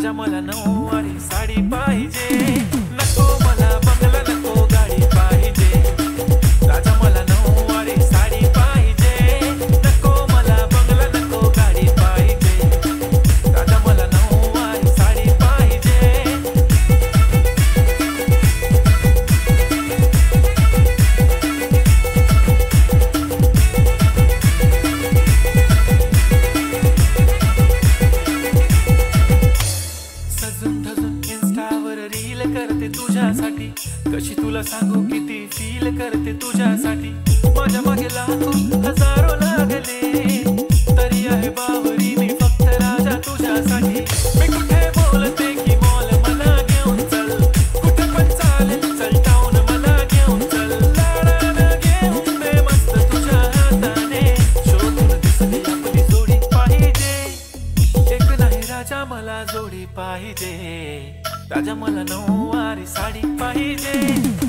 राजा मला नऊवारी साडी पाहिजे, नको मला बंगला नको गाडी पाहिजे। राजा मला नऊवारी साडी पाहिजे, नको मला बंगला नको गाडी पाहिजे। राजा मला नऊवारी साडी पाहिजे। कशी तुला सांगू किती फील करते तुझ्यासाठी, माझ्या मागे लाखो हजारो लागले तरी आहे बावरी मी फक्त राजा तुझ्यासाठी। मी कुठे बोलते की मॉल मला घेऊन चल, कुठे पण चालेल चल टाऊन मला घेऊन चल। लाडाला घेऊन दे मस्त तुझ्या हाताने, शोधून दिसली आपली जोडी पाहिजे, एक नाही राजा मला जोडी पाहिजे। राजा मला नऊवारी साडी पाहिजे।